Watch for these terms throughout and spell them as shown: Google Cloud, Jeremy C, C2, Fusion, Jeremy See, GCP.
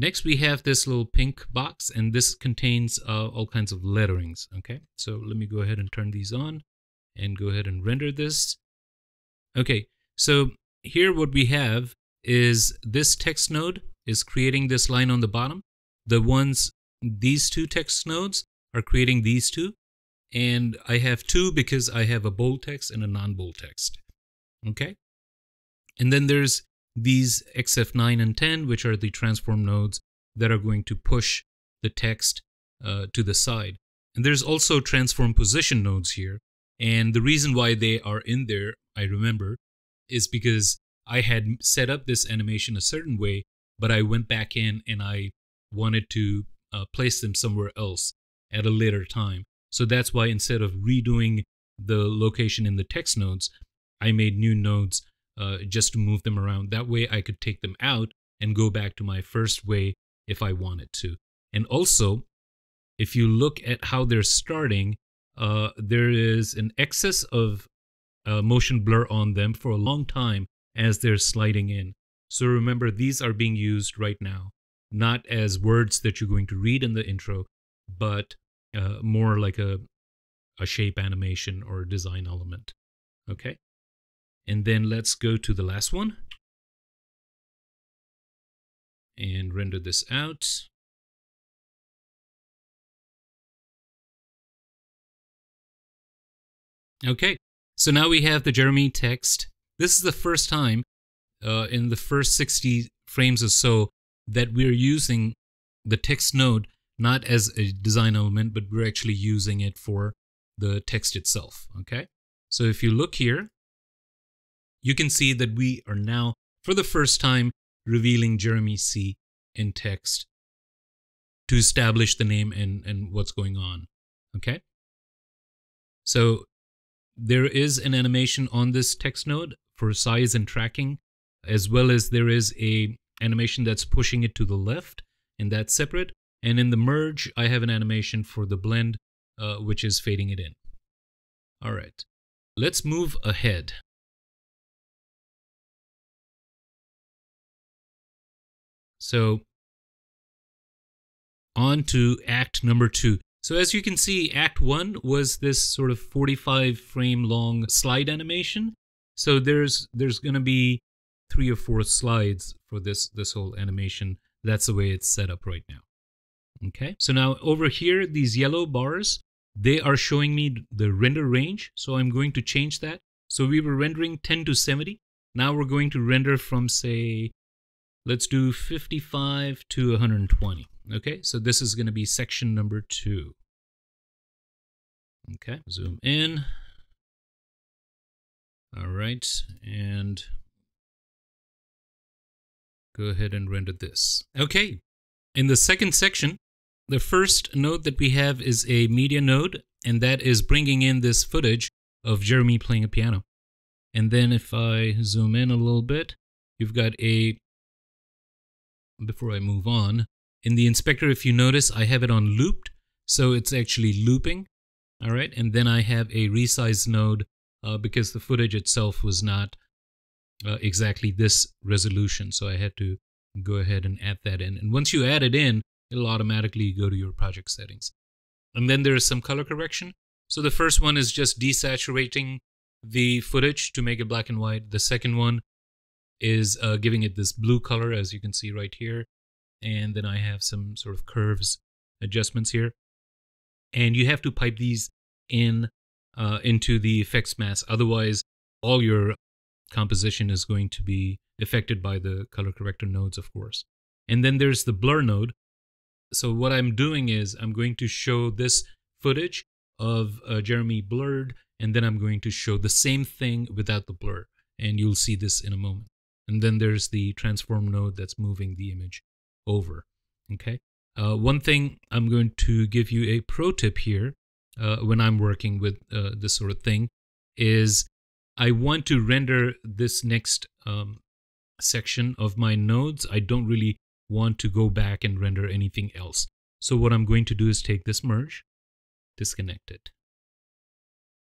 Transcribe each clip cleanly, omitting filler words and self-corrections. Next, we have this little pink box, and this contains all kinds of letterings. Okay, so let me go ahead and turn these on and go ahead and render this. Okay, so here what we have is this text node is creating this line on the bottom. These two text nodes are creating these two. And I have two because I have a bold text and a non-bold text. Okay, and then there's these XF9 and 10, which are the transform nodes that are going to push the text to the side. And there's also transform position nodes here. And the reason why they are in there, I remember, is because I had set up this animation a certain way, but I went back in and I wanted to place them somewhere else at a later time. So that's why instead of redoing the location in the text nodes, I made new nodes just to move them around. That way I could take them out and go back to my first way if I wanted to. And also, if you look at how they're starting, there is an excess of motion blur on them for a long time as they're sliding in. So remember, these are being used right now, not as words that you're going to read in the intro, but more like a shape animation or a design element. Okay, and then let's go to the last one and render this out. Okay, so now we have the Jeremy text. This is the first time in the first 60 frames or so that we're using the text node not as a design element, but we're actually using it for the text itself. Okay, so if you look here, you can see that we are now, for the first time, revealing Jeremy C in text to establish the name and what's going on. Okay, so there is an animation on this text node for size and tracking, as well as there is a animation that's pushing it to the left, and that's separate. And in the merge, I have an animation for the blend, which is fading it in. All right, let's move ahead. So on to act number 2. So as you can see, act 1 was this sort of 45 frame long slide animation. So there's going to be 3 or 4 slides for this whole animation. That's the way it's set up right now. Okay, so now over here, these yellow bars, they are showing me the render range. So I'm going to change that. So we were rendering 10 to 70. Now we're going to render from, say, let's do 55 to 120. Okay, so this is going to be section number 2. Okay, zoom in. All right, and go ahead and render this. Okay, in the second section, the first node that we have is a media node, and that is bringing in this footage of Jeremy playing a piano. And then if I zoom in a little bit, you've got a, before I move on, in the inspector, if you notice, I have it on looped, so it's actually looping. All right, and then I have a resize node because the footage itself was not exactly this resolution, so I had to go ahead and add that in. And once you add it in, it'll automatically go to your project settings. And then there is some color correction. So the first one is just desaturating the footage to make it black and white. The second one is giving it this blue color, as you can see right here. And then I have some sort of curves adjustments here. And you have to pipe these in into the effects mask. Otherwise, all your composition is going to be affected by the color corrector nodes, of course. And then there's the blur node. So what I'm doing is I'm going to show this footage of Jeremy blurred, and then I'm going to show the same thing without the blur. And you'll see this in a moment. And then there's the transform node that's moving the image over. Okay. One thing I'm going to give you a pro tip here when I'm working with this sort of thing is I want to render this next section of my nodes. I don't really want to go back and render anything else. So what I'm going to do is take this merge, disconnect it,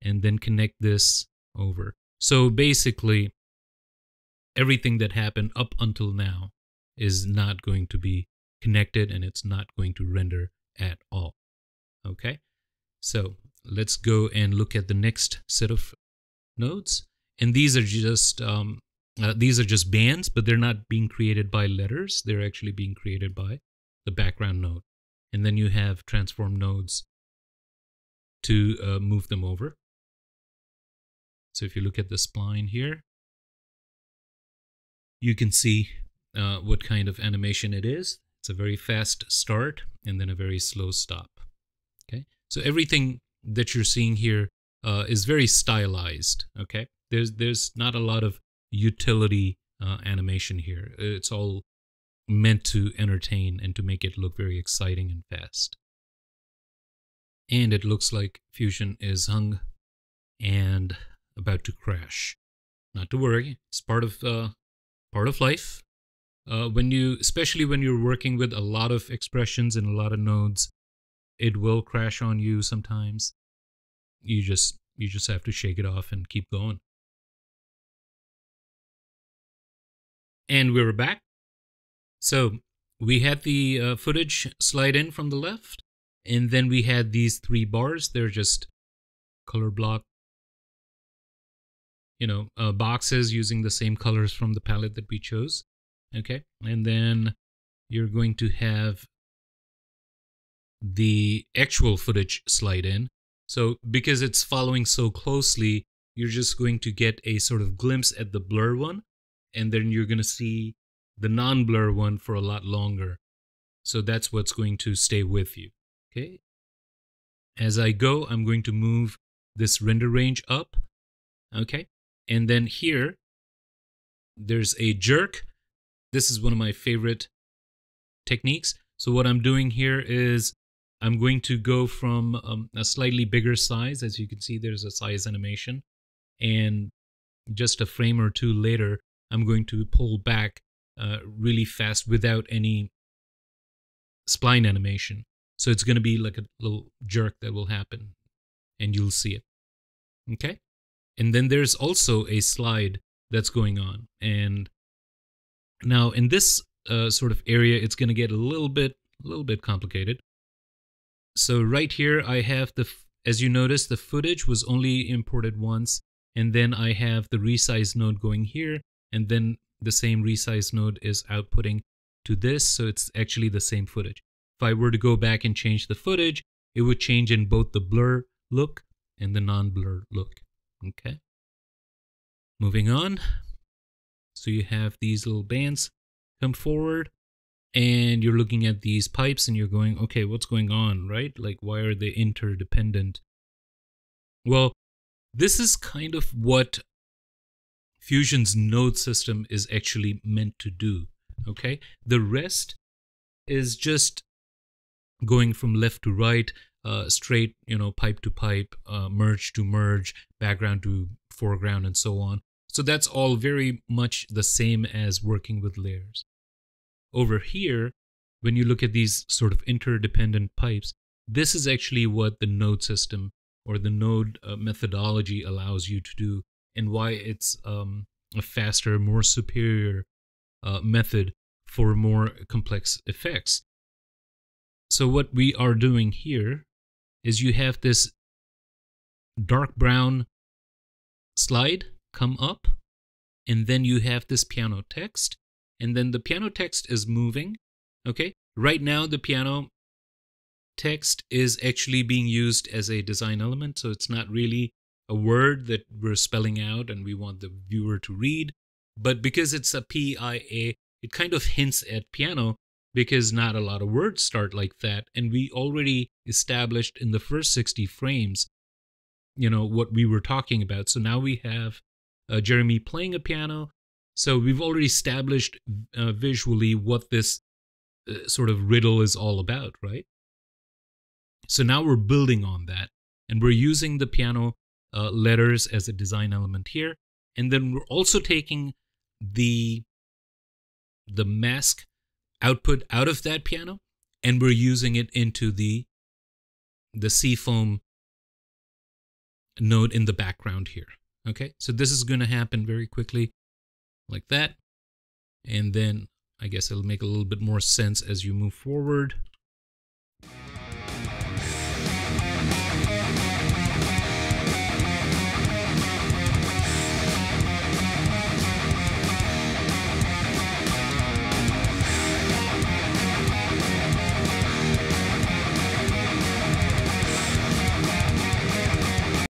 and then connect this over. So basically, everything that happened up until now is not going to be connected and it's not going to render at all. Okay, so let's go and look at the next set of nodes. And these are just bands, but they're not being created by letters. They're actually being created by the background node. And then you have transform nodes to move them over. So if you look at the spline here, you can see what kind of animation it is. It's a very fast start and then a very slow stop. Okay, so everything that you're seeing here is very stylized. Okay, there's not a lot of utility animation here. It's all meant to entertain and to make it look very exciting and fast. And it looks like Fusion is hung and about to crash. Not to worry, it's part of life. Especially when you're working with a lot of expressions and a lot of nodes, it will crash on you sometimes. You just have to shake it off and keep going. And we're back. So we had the footage slide in from the left, and then we had these three bars. They're just color block, boxes using the same colors from the palette that we chose. Okay, and then you're going to have the actual footage slide in. So because it's following so closely, you're just going to get a sort of glimpse at the blur one, and then you're going to see the non-blur one for a lot longer. So that's what's going to stay with you. Okay. As I go, I'm going to move this render range up. Okay. And then here, there's a jerk. This is one of my favorite techniques. So what I'm doing here is I'm going to go from a slightly bigger size. As you can see, there's a size animation. And just a frame or two later, I'm going to pull back really fast without any spline animation. So it's going to be like a little jerk that will happen, and you'll see it. Okay? And then there's also a slide that's going on. And now in this sort of area, it's going to get a little bit complicated. So right here, I have the, as you notice, the footage was only imported once. And then I have the resize node going here. And then the same resize node is outputting to this. So it's actually the same footage. If I were to go back and change the footage, it would change in both the blur look and the non-blur look. Okay. Moving on. So you have these little bands come forward and you're looking at these pipes and you're going, okay, what's going on, right? Like, why are they interdependent? Well, this is kind of what Fusion's node system is actually meant to do, okay? The rest is just going from left to right, straight, pipe to pipe, merge to merge, background to foreground, and so on. So that's all very much the same as working with layers. Over here, when you look at these sort of interdependent pipes, this is actually what the node system or the node methodology allows you to do, and why it's a faster, more superior method for more complex effects. So what we are doing here is you have this dark brown slide come up, and then you have this piano text, and then the piano text is moving. Okay, right now the piano text is actually being used as a design element, so it's not really a word that we're spelling out and we want the viewer to read, but because it's a PIA, it kind of hints at piano because not a lot of words start like that, and we already established in the first 60 frames, what we were talking about. So now we have Jeremy playing a piano, so we've already established visually what this sort of riddle is all about, right? So now we're building on that, and we're using the piano letters as a design element here, and then we're also taking the mask output out of that piano, and we're using it into the seafoam node in the background here. Okay, so this is going to happen very quickly, like that, and then I guess it'll make a little bit more sense as you move forward.